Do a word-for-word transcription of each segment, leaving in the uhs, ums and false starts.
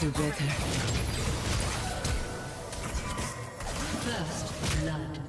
could do better. First blood.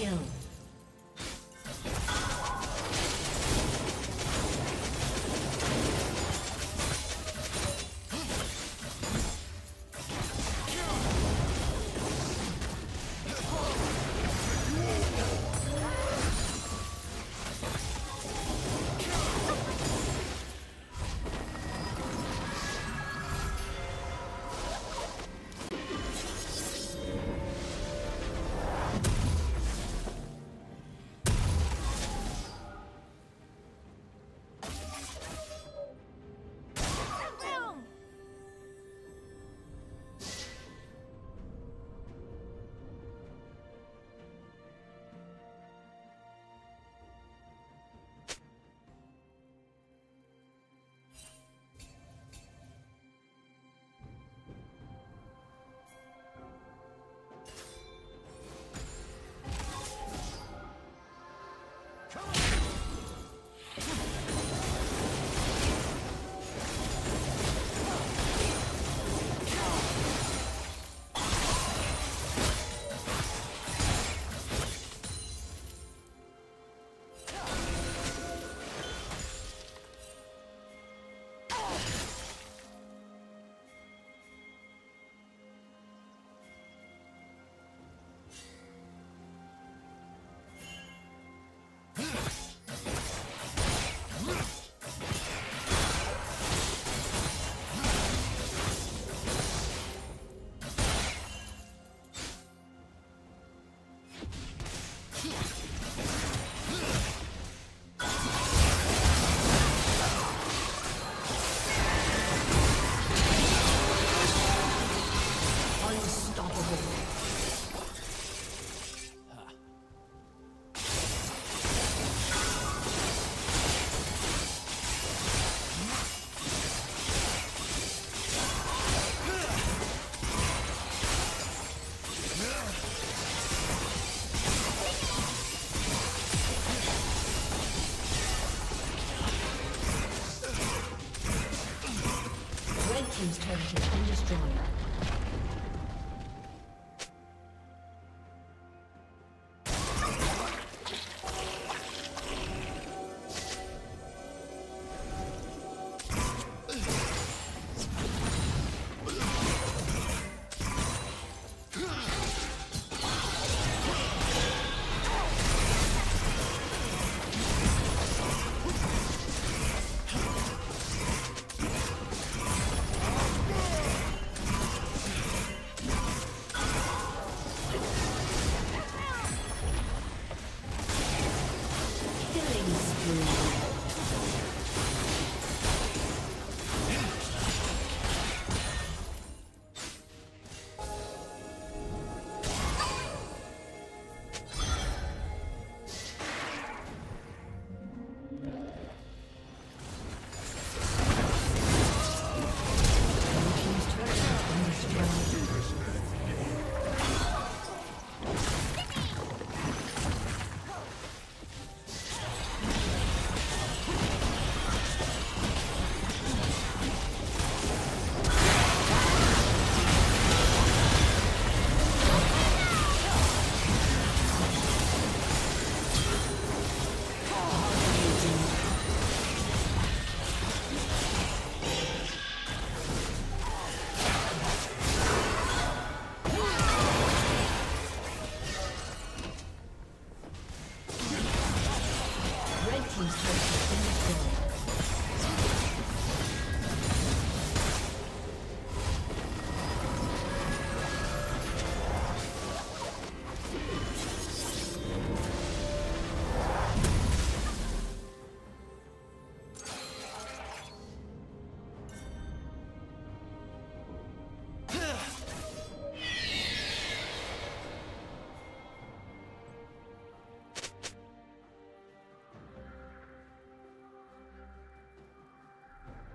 kill. His turret has been destroyed.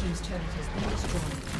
team's turret has been destroyed.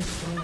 destroyed.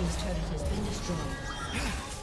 His turret has been destroyed.